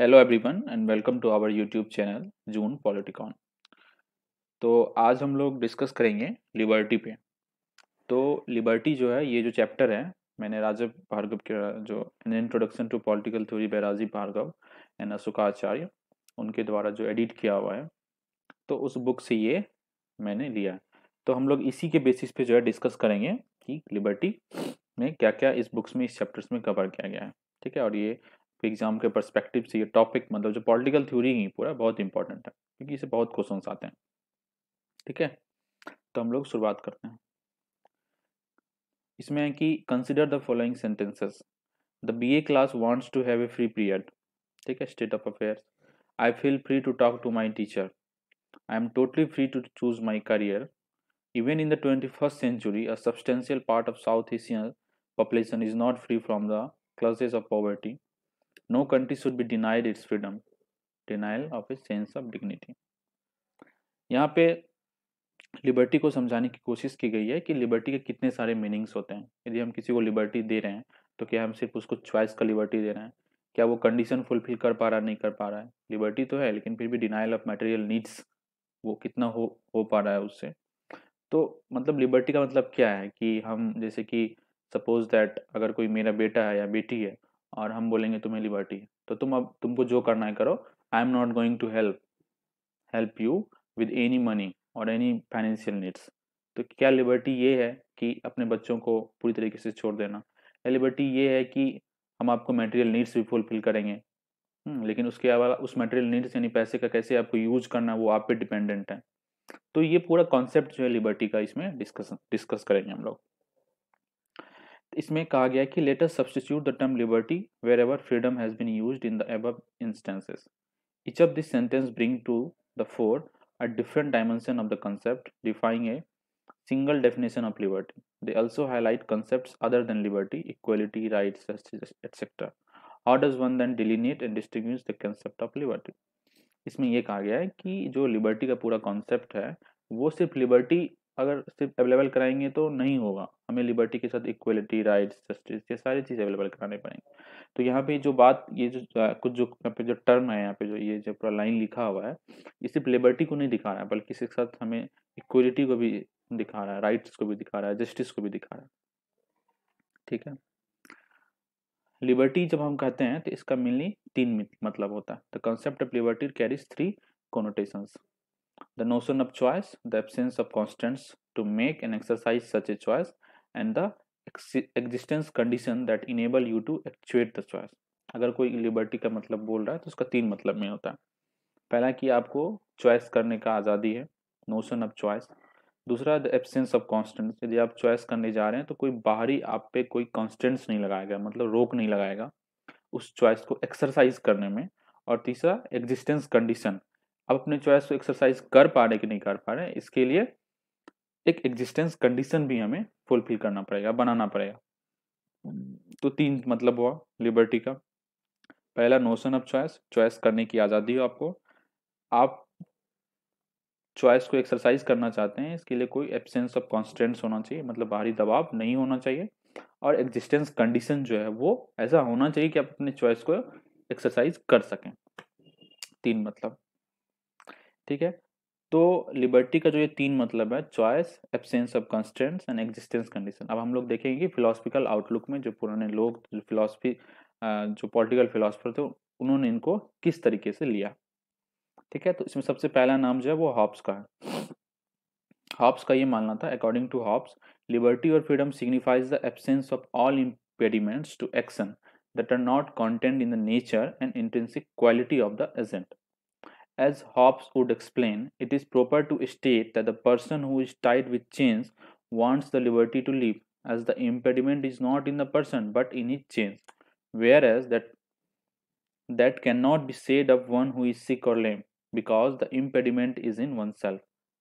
Hello everyone and welcome to our YouTube channel June Politicon. तो आज हम लोग डिस्कस करेंगे लिबर्टी पे। तो लिबर्टी जो है, ये जो चैप्टर है, मैंने राजीव भार्गव के जो introduction to political theory by Rajeev Bhargava and Ashokacharya उनके द्वारा जो एडिट किया हुआ है, तो उस बुक से ये मैंने लिया। तो हम लोग इसी के बेसिस पे जो है डिस्कस करेंगे कि लिबर्टी में क्या क्या इस बुक्स में, इस चैप्टर्स में कवर किया गया है, ठीक है। और ये एग्जाम के परस्पेक्टिव से ये टॉपिक, मतलब जो पॉलिटिकल थ्योरी ही पूरा, बहुत इंपॉर्टेंट है क्योंकि इसे बहुत क्वेश्चन आते हैं, ठीक है। तो हम लोग शुरुआत करते हैं। इसमें है कि consider the following sentences, the BA class wants to have a free period, ठीक है। State of affairs, I feel free to talk to my teacher, I am totally free to choose my career, even in the 21st century a substantial part of South Asian population is not free from the classes of poverty, no country should be denied its freedom, denial of a sense of dignity। यहाँ पे liberty को समझाने की कोशिश की गई है कि लिबर्टी के कितने सारे मीनिंग्स होते हैं। यदि हम किसी को लिबर्टी दे रहे हैं तो क्या हम सिर्फ उसको चॉइस का लिबर्टी दे रहे हैं, क्या वो कंडीशन फुलफिल कर पा रहा, नहीं कर पा रहा है। लिबर्टी तो है लेकिन फिर भी डिनाइल ऑफ मटेरियल नीड्स वो कितना हो पा रहा है उससे। तो मतलब लिबर्टी का मतलब क्या है कि हम, जैसे कि सपोज दैट अगर कोई मेरा बेटा है या बेटी है और हम बोलेंगे तुम्हें लिबर्टी है तो तुमको जो करना है करो, I am not going to help you with any money और एनी फाइनेंशियल नीड्स। तो क्या लिबर्टी ये है कि अपने बच्चों को पूरी तरीके से छोड़ देना, या लिबर्टी ये है कि हम आपको मटेरियल नीड्स भी फुलफिल करेंगे, लेकिन उसके अलावा उस मटेरियल नीड्स यानी पैसे का कैसे आपको यूज करना वो आप पे डिपेंडेंट है। तो ये पूरा कॉन्सेप्ट जो है लिबर्टी का, इसमें डिस्कस करेंगे हम लोग। इसमें कहा गया है कि let us substitute the term liberty wherever freedom has been used in the above instances. Each of this sentence bring to the fore a different dimension of the concept defying a single definition of liberty. They also highlight concepts other than liberty, equality, rights etcetera. How does one then delineate and distinguish the concept of liberty. इसमें यह कहा गया है कि जो liberty का पूरा concept है वो सिर्फ लिबर्टी अगर सिर्फ अवेलेबल कराएंगे तो नहीं होगा, हमें लिबर्टी के साथ इक्वलिटी, राइट्स, जस्टिस, ये सारी चीज़ अवेलेबल कराने पड़ेंगे। तो यहाँ पे जो बात, ये जो कुछ जो यहाँ पे जो टर्म है, यहाँ पे जो ये जो पूरा लाइन लिखा हुआ है, ये सिर्फ लिबर्टी को नहीं दिखा रहा है बल्कि इसके साथ हमें इक्वलिटी को भी दिखा रहा है, राइट्स को भी दिखा रहा है, जस्टिस को भी दिखा रहा है, ठीक है। लिबर्टी जब हम कहते हैं तो इसका मेनली तीन मतलब होता है। The concept of liberty carries 3 connotations, the notion of choice, the absence of constraints to make and exercise such a choice, and the existence condition that enable you to actuate the choice। अगर कोई liberty का मतलब बोल रहा है तो उसका 3 मतलब में होता है। पहला कि आपको चॉइस करने का आज़ादी है, notion of choice। दूसरा the absence of constraints, यदि आप चॉइस करने जा रहे हैं तो कोई बाहरी आप पे कोई constraints नहीं लगाएगा, मतलब रोक नहीं लगाएगा उस चॉइस को एक्सरसाइज करने में। और तीसरा एग्जिस्टेंस कंडीशन, आप अपने चॉइस को एक्सरसाइज कर पा रहे कि नहीं कर पा रहे, इसके लिए एक एग्जिस्टेंस कंडीशन भी हमें फुलफिल करना पड़ेगा, बनाना पड़ेगा। तो 3 मतलब हुआ लिबर्टी का। पहला नोशन ऑफ चॉइस, चॉइस करने की आज़ादी हो आपको, आप चॉइस को एक्सरसाइज करना चाहते हैं, इसके लिए कोई एब्सेंस ऑफ कॉन्स्टेंट्स होना चाहिए, मतलब बाहरी दबाव नहीं होना चाहिए। और एग्जिस्टेंस कंडीशन जो है वो ऐसा होना चाहिए कि आप अपने चॉइस को एक्सरसाइज कर सकें। 3 मतलब, ठीक है। तो लिबर्टी का जो ये 3 मतलब है, choice, absence of constraints and existence condition. अब हम लोग देखेंगे कि फिलोसफिकल आउटलुक में जो पुराने लोग, जो फिलोसफी, जो पॉलिटिकल फिलोसफर थे, उन्होंने इनको किस तरीके से लिया, ठीक है। तो इसमें सबसे पहला नाम जो है वो हॉब्स का है। हॉब्स का ये मानना था, अकॉर्डिंग टू हॉब्स लिबर्टी और freedom signifies the absence of all impediments to action that are not contained in the nature and intrinsic quality of the agent. As Hobbes would explain, it is proper to state that the person who is tied with chains wants the liberty to live, as the impediment is not in the person but in his chains, whereas that cannot be said of one who is sick or lame, because the impediment is in oneself.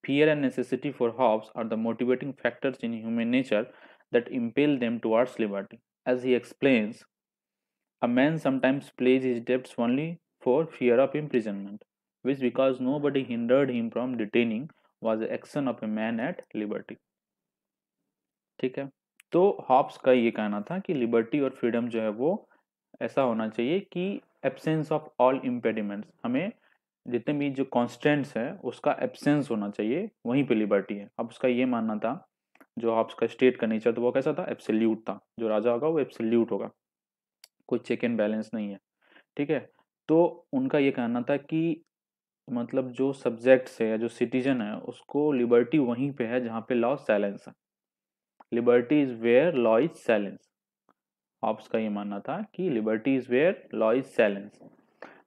Fear and necessity for Hobbes are the motivating factors in human nature that impel them towards liberty. As he explains, a man sometimes pays his debts only for fear of imprisonment, which because nobody hindered him from detaining was the action of a man at liberty, ठीक है। तो Hobbes का ये कहना था कि liberty और freedom जो है वो ऐसा होना चाहिए कि एब्सेंस ऑफ ऑल इम्पेडिमेंट्स, हमें जितने भी जो कॉन्स्टेंट्स है उसका एब्सेंस होना चाहिए, वहीं पे लिबर्टी है। अब उसका ये मानना था जो हॉब्स का स्टेट का नेचर तो वो कैसा था, एब्सोल्यूट था, जो राजा होगा वो एब्सोल्यूट होगा, कोई चेक एंड बैलेंस नहीं है, ठीक है। तो उनका ये कहना था कि मतलब जो सब्जेक्ट्स है या जो सिटीजन है उसको लिबर्टी वहीं पे है जहाँ पे लॉ साइलेंस है, liberty is where law is silence. Hobbes का ये मानना था कि liberty is where law is silence,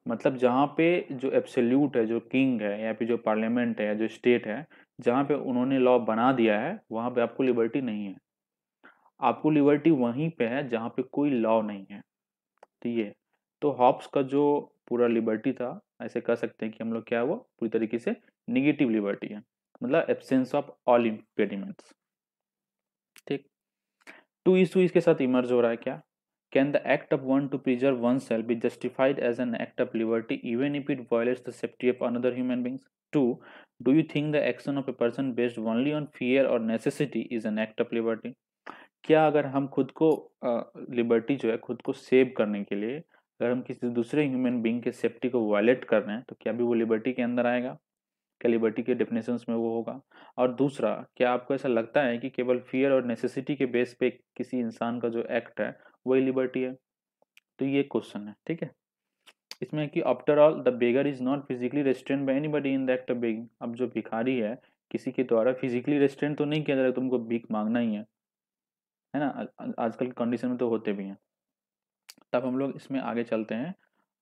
मतलब जहाँ पे जो एब्सोल्यूट है, जो किंग है या फिर जो पार्लियामेंट है या जो स्टेट है, जहाँ पे उन्होंने लॉ बना दिया है वहाँ पे आपको लिबर्टी नहीं है, आपको लिबर्टी वहीं पे है जहाँ पे कोई लॉ नहीं है। तो ये तो हॉब्स का जो पूरा लिबर्टी था, ऐसे कह सकते हैं कि हम लोग क्या है वो पूरी तरीके से निगेटिव लिबर्टी है, मतलब एब्सेंस ऑफ ऑल इम्पेडिमेंट्स, ठीक। टू इशू इसके साथ इमर्ज हो रहा है, क्या can the act of one to preserve one self be justified as an act of liberty even if it violates the safety of another human beings. To do you think the action of a person based only on fear और necessity is an act of liberty. क्या अगर हम खुद को liberty जो है खुद को सेव करने के लिए अगर हम किसी दूसरे ह्यूमन बींग के सेफ्टी को वायलेट कर रहे हैं तो क्या भी वो लिबर्टी के अंदर आएगा, क्या लिबर्टी के डेफिनेशन में वो होगा। और दूसरा, क्या आपको ऐसा लगता है कि केवल फियर और नेसेसिटी के बेस पे किसी इंसान का जो एक्ट है वही लिबर्टी है। तो ये क्वेश्चन है, ठीक है। इसमें कि after all the beggar is not physically restrained by anybody in the act of begging. अब जो भिखारी है किसी के द्वारा फिजिकली रेस्ट्रेंड तो नहीं किया जा रहा, तुमको भीख मांगना ही है ना, आजकल कंडीशन में तो होते भी हैं। तब हम लोग इसमें आगे चलते हैं।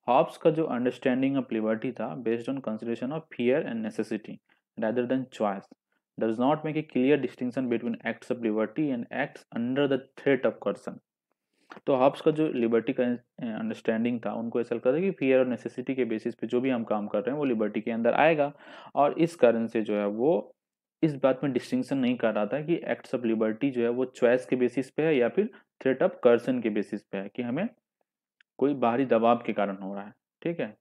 हॉब्स का जो अंडरस्टैंडिंग ऑफ लिबर्टी था based on consideration of fear and necessity rather than choice, does not make a clear distinction between acts of liberty and acts under the threat of coercion. तो Hobbes का जो liberty का understanding था, उनको ऐसा लगता था कि फियर और नेसेसिटी के बेसिस पे जो भी हम काम कर रहे हैं वो लिबर्टी के अंदर आएगा, और इस कारण से जो है वो इस बात में डिस्टिंक्शन नहीं कर रहा था कि एक्ट्स ऑफ लिबर्टी जो है वो चॉइस के बेसिस पे है या फिर थ्रेट ऑफ कर्सन के बेसिस पे है, कि हमें कोई बाहरी दबाव के कारण हो रहा है, ठीक है।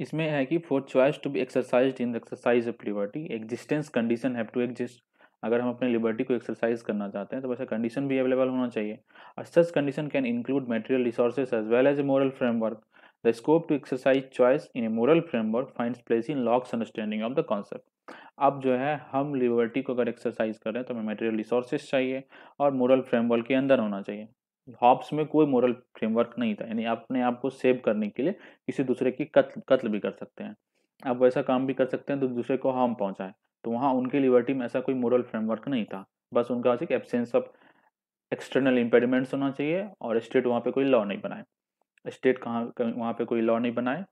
इसमें है कि for choice to be exercised in the exercise of liberty existence condition have to exist. अगर हम अपने लिबर्टी को एक्सरसाइज करना चाहते हैं तो वैसा कंडीशन भी अवेलेबल होना चाहिए। Such condition can include material resources as well as a moral framework. The scope to exercise choice in a moral framework finds place in Locke's understanding of the concept. अब जो है हम liberty को अगर exercise कर रहे हैं तो हमें मटेरियल रिसोर्सेज चाहिए और मोरल फ्रेमवर्क के अंदर होना चाहिए। हॉब्स में कोई मोरल फ्रेमवर्क नहीं था, यानी आप अपने आप को सेव करने के लिए किसी दूसरे की कत्ल भी कर सकते हैं, आप वैसा काम भी कर सकते हैं तो दूसरे को हार्म पहुंचाए। तो वहाँ उनके लिबर्टी में ऐसा कोई मोरल फ्रेमवर्क नहीं था, बस उनका सिर्फ एब्सेंस ऑफ एक्सटर्नल इम्पेडिमेंट्स होना चाहिए और स्टेट वहाँ पे कोई लॉ नहीं बनाए। स्टेट वहाँ पे कोई लॉ नहीं बनाए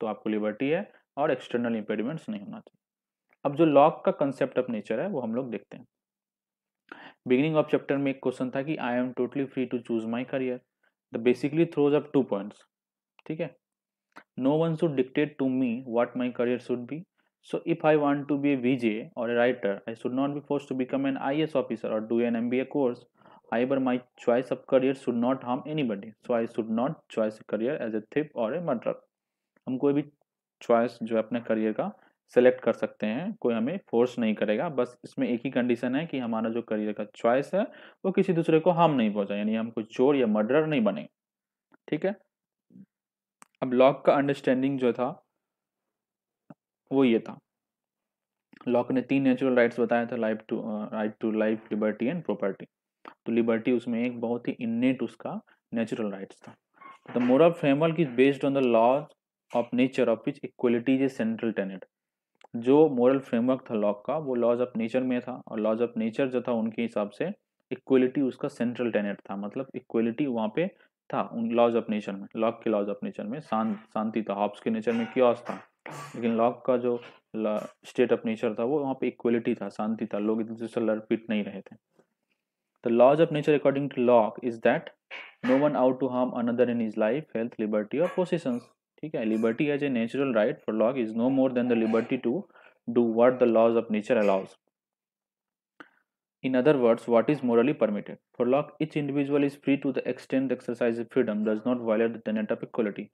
तो आपको लिबर्टी है, और एक्सटर्नल इम्पेडिमेंट्स नहीं होना चाहिए। अब जो लॉक का कंसेप्ट ऑफ नेचर है वो हम लोग देखते हैं। बिगिनिंग ऑफ चैप्टर में एक क्वेश्चन था कि I am totally free to choose my career. The basically throws up 2 points, ठीक है। No one should dictate to me what my career should be, so if I want to be a VJ और a writer I should not be force to become an IAS officer और do an MBA course. However my choice of career should not harm anybody, so I should not choice career as a thief और a murder. हम कोई भी choice जो है अपने career का select कर सकते हैं, कोई हमें फोर्स नहीं करेगा, बस इसमें एक ही कंडीशन है कि हमारा जो करियर का चॉइस है वो किसी दूसरे को हार्म नहीं पहुंचाए, यानी हम कोई चोर या मर्डरर नहीं बने, ठीक है। अब लॉक का अंडरस्टैंडिंग जो था वो ये था। लॉक ने 3 नेचुरल राइट्स बताया था, right to life, liberty and property. तो लिबर्टी उसमें एक बहुत ही इन्नेट उसका नेचुरल राइट्स था। The moral framework is based on the laws of nature of which equality is a central tenet. जो मोरल फ्रेमवर्क था लॉक का वो लॉज ऑफ नेचर में था, और लॉज ऑफ नेचर जो था उनके हिसाब से इक्वलिटी उसका सेंट्रल टेनेट था, मतलब इक्वलिटी वहाँ पे था उन लॉज ऑफ नेचर में। लॉक के लॉज ऑफ नेचर में शांति था, हॉब्स के नेचर में क्योस था, लेकिन लॉक का जो स्टेट ऑफ नेचर था वो वहाँ पे इक्वलिटी था, शांति था, लोग एक दूसरे से लड़ पीट नहीं रहे थे। The laws of nature according to Locke is that no one ought to harm another in his life, health, liberty और पोसेशंस, ठीक है। Liberty as a natural right for Locke is no more than the liberty to do what the laws of nature allows. In other words, what is morally permitted for Locke, each individual is free to the extent exercise of freedom does not violet the tenet of equality.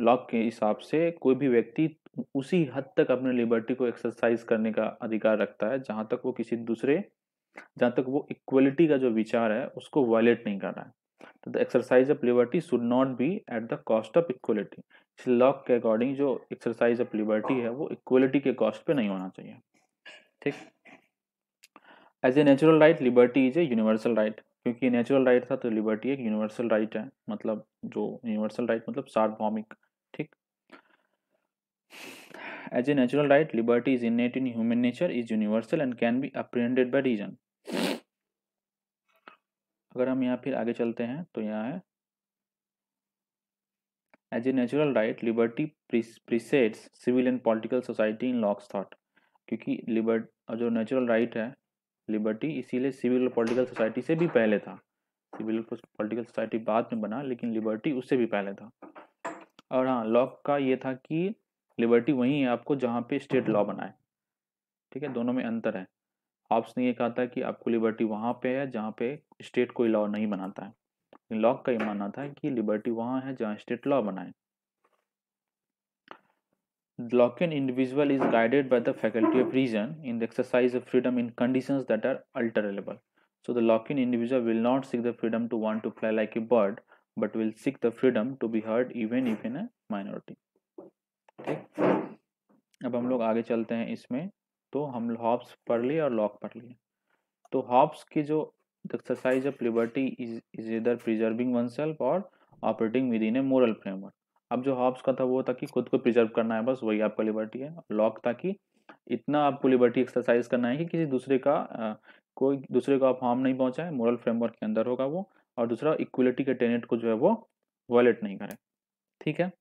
Locke के हिसाब से कोई भी व्यक्ति उसी हद तक अपने लिबर्टी को एक्सरसाइज करने का अधिकार रखता है जहाँ तक वो इक्वलिटी का जो विचार है उसको वायलेट नहीं कर रहा है। The exercise of liberty should not be at the cost of equality. Locke के अकॉर्डिंग जो exercise of liberty है वो equality के cost पे नहीं होना चाहिए. ठीक. As a natural right, liberty is a universal right. क्योंकि natural right था तो liberty एक universal right है. मतलब जो universal right मतलब सार्वभौमिक. ठीक. As a natural right, liberty is innate in human nature, is universal and can be apprehended by reason. अगर हम यहाँ फिर आगे चलते हैं तो यहाँ है as a natural right liberty precedes civil and political society in Locke's thought. क्योंकि जो नेचुरल राइट है लिबर्टी इसीलिए सिविल और पॉलिटिकल सोसाइटी से भी पहले था. सिविल पॉलिटिकल सोसाइटी बाद में बना लेकिन लिबर्टी उससे भी पहले था. और हाँ, लॉक का ये था कि लिबर्टी वहीं है आपको जहाँ पे स्टेट लॉ बनाए. ठीक है, दोनों में अंतर है. हॉब्स ने ये कहा था कि आपको लिबर्टी वहाँ पे है जहाँ पे स्टेट कोई लॉ नहीं बनाता है. लॉक का ये मानना था कि लिबर्टी वहाँ है जहाँ स्टेट लॉ बनाए. Lockean individual is guided by the faculty of reason in the exercise of freedom in conditions that are alterable. So the Lockean individual will not seek the freedom to want to fly like a bird but will seek the freedom to be heard even if in a minority. ठीक, अब हम लोग आगे चलते हैं इसमें. तो हम हॉब्स पढ़ लिए और लॉक पढ़ लिए. तो हॉब्स की जो exercise of liberty is either preserving oneself और operating within a moral framework. अब जो हॉब्स का था वो था कि खुद को प्रिजर्व करना है, बस वही आपका लिबर्टी है. लॉक था कि इतना आपको लिबर्टी एक्सरसाइज करना है कि किसी दूसरे का कोई दूसरे को आप हार्म नहीं पहुँचाए, मोरल फ्रेमवर्क के अंदर होगा वो. और दूसरा, इक्वलिटी के टेनेट को जो है वो वायलेट नहीं करें. ठीक है.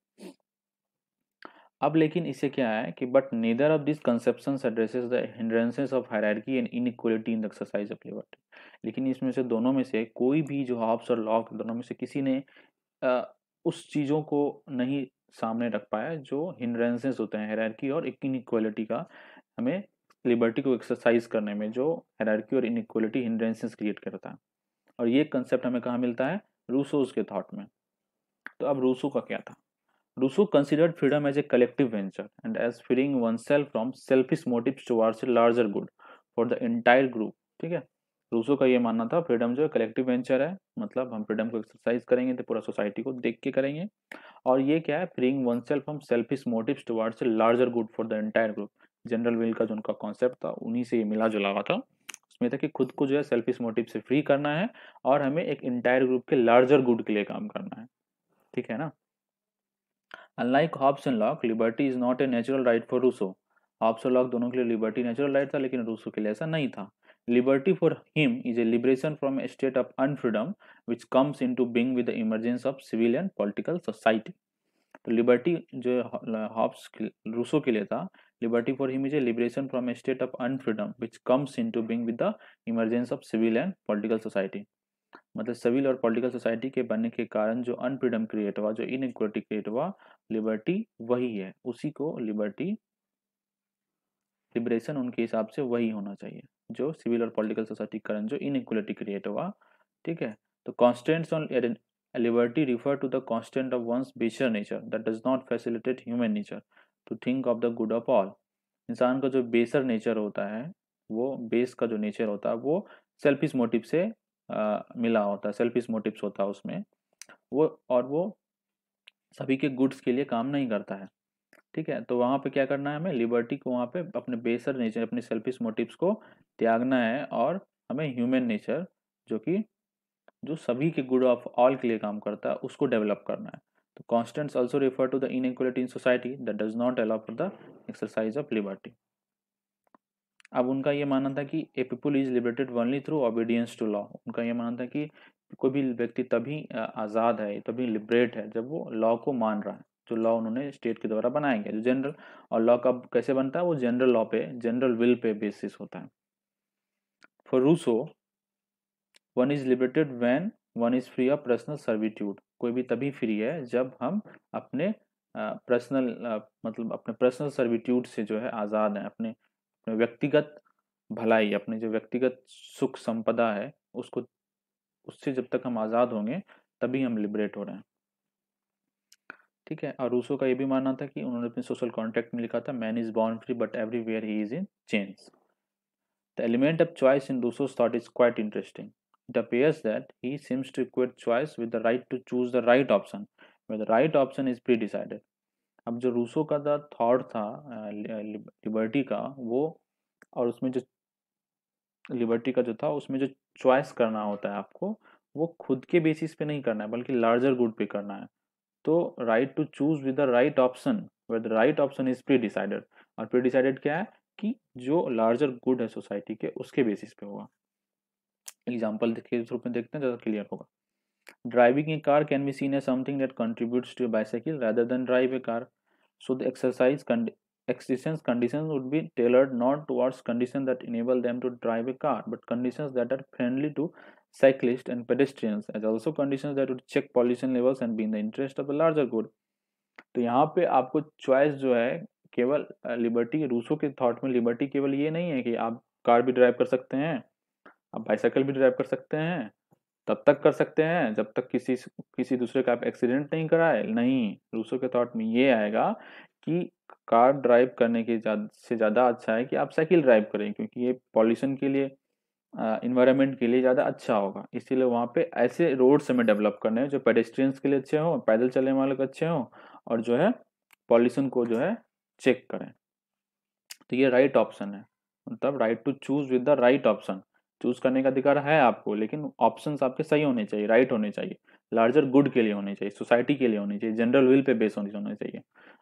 अब लेकिन इसे क्या है कि but neither of this conceptions addresses the hindrances of hierarchy and inequality in the exercise of liberty. लेकिन इसमें से दोनों में से कोई भी जो हॉब्स और लॉक दोनों में से किसी ने उस चीज़ों को नहीं सामने रख पाया जो हिंड्रेंसेस होते हैं हायरार्की और इनइक्वालिटी का, हमें लिबर्टी को एक्सरसाइज करने में जो हायरार्की और इनइक्वालिटी हिंड्रेंसेस क्रिएट करता है. और ये कंसेप्ट हमें कहाँ मिलता है? रूसोज के थॉट में. तो अब रूसो का क्या था? Rousseau considered freedom as a collective venture and as freeing oneself from selfish motives towards a larger good for the entire group. ठीक है, रूसो का ये मानना था फ्रीडम जो कलेक्टिव वेंचर है, मतलब हम फ्रीडम को एक्सरसाइज करेंगे तो पूरा सोसाइटी को देख के करेंगे. और ये क्या है? Freeing oneself from selfish motives towards a larger good for the entire group. General will का जो उनका कॉन्सेप्ट था उन्हीं से ये मिला जुला हुआ था. उसमें था कि खुद को जो है सेल्फिश मोटिव से फ्री करना है और हमें एक इंटायर ग्रुप के लार्जर गुड के लिए काम करना है. ठीक है ना. Unlike Hobbes and Locke, liberty is not a natural right for Rousseau. Hobbes और Locke दोनों के लिए liberty natural right था लेकिन Rousseau के लिए ऐसा नहीं था. Liberty for him is a liberation from a state of unfreedom which comes into being with the emergence of civil and political society. तो liberty जो Hobbes Rousseau के लिए था, liberty for him is a liberation from a state of unfreedom which comes into being with the emergence of civil and political society. मतलब civil और political society के बनने के कारण जो अनफ्रीडम क्रिएट हुआ, जो इनइक्वालिटी क्रिएट हुआ, लिबर्टी वही है. उसी को लिबर्टी लिबरेशन उनके हिसाब से वही होना चाहिए जो सिविल और पॉलिटिकल सोसाइटी के कारण जो इनइक्वालिटी क्रिएट हुआ. ठीक है. तो constraints on liberty refer to the constraint of one's baser nature that does not facilitate human nature to think of the good of all. इंसान का जो बेशर नेचर होता है, वो बेस का जो नेचर होता है वो सेल्फिश मोटिव से मिला होता है, सेल्फिश मोटिव्स होता है उसमें वो, और वो सभी के गुड्स के लिए काम नहीं करता है. ठीक है. तो वहाँ पे क्या करना है हमें? लिबर्टी को वहाँ पे अपने बेसर नेचर, अपने सेल्फिश मोटिव्स को त्यागना है और हमें ह्यूमन नेचर जो सभी के गुड ऑफ ऑल के लिए काम करता है उसको डेवलप करना है. तो constraints also refer to the inequality in society that does not allow for the exercise of liberty. अब उनका ये मानना था कि a people is liberated only through obedience to law. उनका ये मानना था कि कोई भी व्यक्ति तभी आज़ाद है, तभी लिबरेट है जब वो लॉ को मान रहा है जो लॉ उन्होंने स्टेट के द्वारा बनाया गया. जो जनरल और लॉ का कैसे बनता है वो जनरल लॉ पे, जनरल विल पे बेसिस होता है. For Rousseau one is liberated when one is free of personal servitude. कोई भी तभी फ्री है जब हम अपने पर्सनल सर्विट्यूड से जो है आज़ाद हैं, अपने व्यक्तिगत भलाई, अपने जो व्यक्तिगत सुख संपदा है उसको, उससे जब तक हम आज़ाद होंगे तभी हम लिबरेट हो रहे हैं. ठीक है. और रूसो का ये भी मानना था कि उन्होंने अपने सोशल कॉन्ट्रैक्ट में लिखा था man is born free but everywhere he is in chains. The element of choice in Rousseau's thought is quite interesting. it appears that he seems to equate choice with the right to choose the right option, where the right option is pre-decided. अब जो Rousseau का जो thought था liberty का, वो और उसमें जो लिबर्टी का जो था उसमें जो चॉइस करना होता है आपको, वो खुद के बेसिस पे नहीं करना है बल्कि लार्जर गुड पे करना है. तो right to choose with the right option, where the right option is pre decided. और प्री डिसाइडेड क्या है कि जो लार्जर गुड है सोसाइटी के, उसके बेसिस पे होगा. एग्जाम्पल के रूप में देखते हैं ज़्यादा क्लियर होगा. Driving a car can be seen as something that contributes to a bicycle rather than drive a car. So the exercise conditions would be tailored not towards conditions that enable them to drive a car, but conditions that are friendly to cyclists and pedestrians, as also conditions that would check pollution levels and be in the interest of a larger good. तो यहाँ पे आपको choice जो है केवल liberty, Rousseau के thought में liberty केवल ये नहीं है कि आप कार भी ड्राइव कर सकते हैं, आप बाइसाइकिल भी ड्राइव कर सकते हैं. तब तक कर सकते हैं जब तक किसी दूसरे का आप एक्सीडेंट नहीं कराए. नहीं, रूसो के थॉट में ये आएगा कि कार ड्राइव करने के से ज़्यादा अच्छा है कि आप साइकिल ड्राइव करें, क्योंकि ये पॉल्यूशन के लिए, इन्वायरमेंट के लिए ज़्यादा अच्छा होगा. इसीलिए वहाँ पे ऐसे रोड्स हमें डेवलप करने हैं जो पेडेस्ट्रियंस के लिए अच्छे हों, पैदल चलने वालों के अच्छे हों, और जो है पॉल्यूशन को जो है चेक करें. तो ये राइट ऑप्शन है, मतलब right to choose with the right option. Choose करने का अधिकार है आपको, लेकिन ऑप्शंस आपके सही होने चाहिए, राइट होने चाहिए, लार्जर गुड के लिए होने चाहिए, सोसाइटी के लिए होने चाहिए, जनरल विल पे बेस होने चाहिए,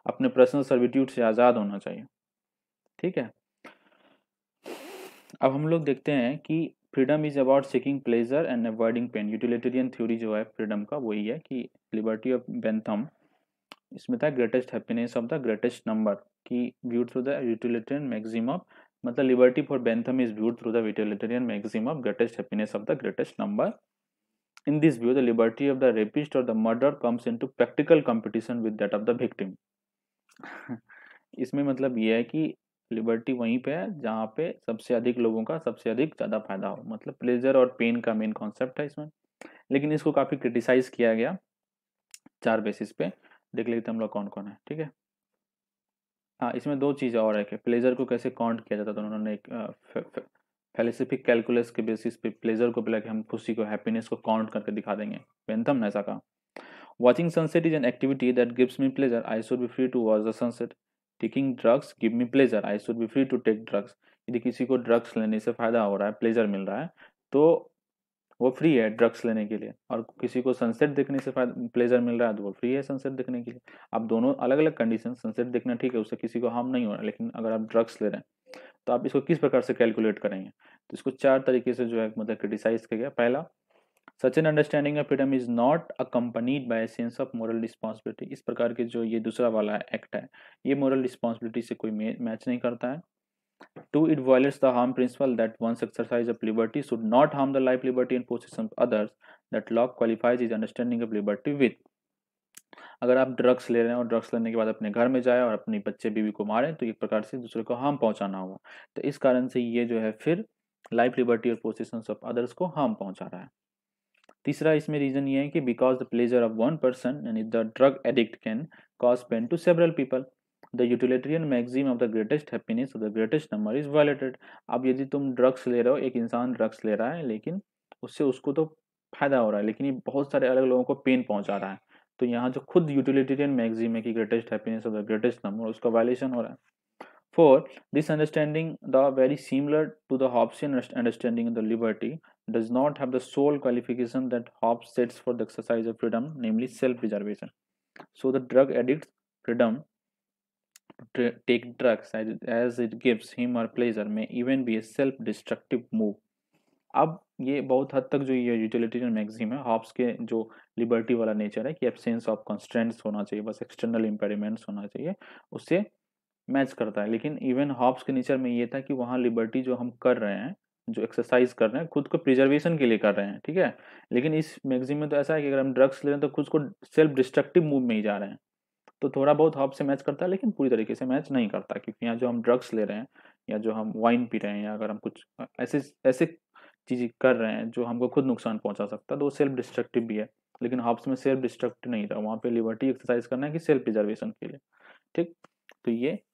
अपने पर्सनल सर्विट्यूड से आज़ाद होना चाहिए. ठीक है, अब हम लोग देखते हैं कि freedom is about seeking pleasure and avoiding pain. Utilitarian theory जो है फ्रीडम का वही है कि लिबर्टी ऑफ बेंथम, इसमें था greatest happiness of the greatest number की view through the utilitarian maxim of, मतलब liberty for Bentham is viewed through the utilitarian maxim of greatest happiness of the greatest number. In this view, the liberty of the rapist or the murderer comes into practical competition with that of the victim. इसमें मतलब ये है कि liberty वहीं पे है जहाँ पे सबसे अधिक लोगों का सबसे अधिक ज़्यादा फायदा हो, मतलब प्लेजर और पेन का मेन कॉन्सेप्ट है इसमें. लेकिन इसको काफ़ी क्रिटिसाइज किया गया चार बेसिस पे. देख लेते हम लोग कौन कौन है. ठीक है, हाँ, इसमें दो चीज़ें और है कि प्लेजर को कैसे काउंट किया जाता था. तो उन्होंने एक फैलिसिफिक कैलकुलस के बेसिस पे प्लेजर को बोला कि हम खुशी को, हैप्पीनेस को काउंट करके दिखा देंगे. बेंथम ने ऐसा कहा, watching sunset is an activity that gives me pleasure, I should be free to watch the sunset. Taking drugs give me pleasure, I should be free to take drugs. यदि किसी को drugs लेने से फ़ायदा हो रहा है, प्लेजर मिल रहा है, तो वो फ्री है ड्रग्स लेने के लिए. और किसी को सनसेट देखने से प्लेजर मिल रहा है, तो वो फ्री है सनसेट देखने के लिए. आप दोनों अलग अलग कंडीशन, सनसेट देखना ठीक है, उससे किसी को हार्म नहीं हो रहा, लेकिन अगर आप ड्रग्स ले रहे हैं तो आप इसको किस प्रकार से कैलकुलेट करेंगे. तो इसको चार तरीके से जो है मतलब क्रिटिसाइज किया गया. पहला, such an understanding of freedom is not accompanied by a sense of moral responsibility. इस प्रकार के जो ये दूसरा वाला एक्ट है, ये मोरल रिस्पॉन्सिबिलिटी से कोई मैच नहीं करता है. Two, it violates the harm principle that one's exercise of liberty should not harm the life, liberty and possession of others that Locke qualifies his understanding of liberty with. अगर आप drugs ले रहे हैं और drugs लेने के बाद अपने घर में जाए और अपने बच्चे बीवी को मारें, तो एक प्रकार से दूसरे को हार्म पहुंचाना होगा. तो इस कारण से ये जो है फिर लाइफ, लिबर्टी और पोसेशन ऑफ अदर्स को हार्म पहुंचा रहा है. तीसरा, इसमें रीजन ये है कि because the pleasure of one person and the drug addict can cause pain to several people, the utilitarian maxim of the greatest happiness of the greatest number is violated. अब यदि तुम ड्रग्स ले रहे हो, एक इंसान ड्रग्स ले रहा है, लेकिन उससे उसको तो फायदा हो रहा है, लेकिन ये बहुत सारे अलग लोगों को पेन पहुंचा रहा है, तो यहाँ जो खुद यूटिलिटेरियन मैगजिम है कि greatest happiness of the greatest number, उसका वायलेशन हो रहा है. Four, this understanding, the very similar to the Hobbesian understanding of the liberty, does not have the sole qualification that Hobbes sets for the exercise of freedom, namely self preservation. So the drug addict freedom to take drugs as it gives him or pleasure may even be a self-destructive move. अब ये बहुत हद तक जो ये utilitarian maxim है, Hobbs के जो लिबर्टी वाला नेचर है कि एब्सेंस ऑफ कंस्ट्रेंट्स होना चाहिए, बस एक्सटर्नल इम्पेडिमेंट्स होना चाहिए, उससे मैच करता है. लेकिन इवन हॉब्स के नेचर में ये था कि वहाँ लिबर्टी जो हम कर रहे हैं, जो एक्सरसाइज कर रहे हैं, खुद को प्रिजर्वेशन के लिए कर रहे हैं. ठीक है, लेकिन इस मैगजिम में तो ऐसा है कि अगर हम ड्रग्स ले रहे हैं तो खुद को सेल्फ डिस्ट्रक्टिव मूव में ही जा रहे हैं. तो थोड़ा बहुत हॉब्स से मैच करता है, लेकिन पूरी तरीके से मैच नहीं करता, क्योंकि यहाँ जो हम ड्रग्स ले रहे हैं या जो हम वाइन पी रहे हैं या अगर हम कुछ ऐसे चीज़ें कर रहे हैं जो हमको खुद नुकसान पहुंचा सकता है, तो वो सेल्फ डिस्ट्रक्टिव भी है. लेकिन हॉब्स में सेल्फ डिस्ट्रक्टिव नहीं था, वहाँ पे लिबर्टी एक्सरसाइज करना है कि सेल्फ प्रिजर्वेशन के लिए. ठीक, तो ये